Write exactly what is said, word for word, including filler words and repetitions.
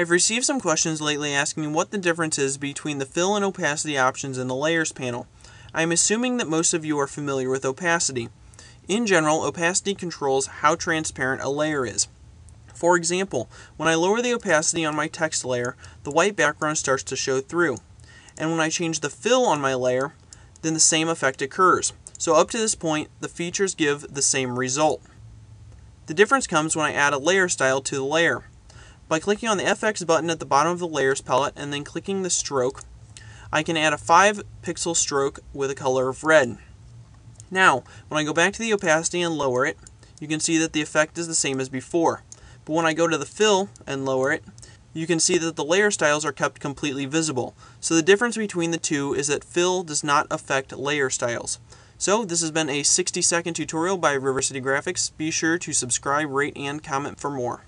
I've received some questions lately asking what the difference is between the fill and opacity options in the layers panel. I'm assuming that most of you are familiar with opacity. In general, opacity controls how transparent a layer is. For example, when I lower the opacity on my text layer, the white background starts to show through. And when I change the fill on my layer, then the same effect occurs. So up to this point, the features give the same result. The difference comes when I add a layer style to the layer. By clicking on the F X button at the bottom of the layers palette and then clicking the stroke, I can add a five pixel stroke with a color of red. Now, when I go back to the opacity and lower it, you can see that the effect is the same as before. But when I go to the fill and lower it, you can see that the layer styles are kept completely visible. So the difference between the two is that fill does not affect layer styles. So this has been a sixty second tutorial by River City Graphics. Be sure to subscribe, rate, and comment for more.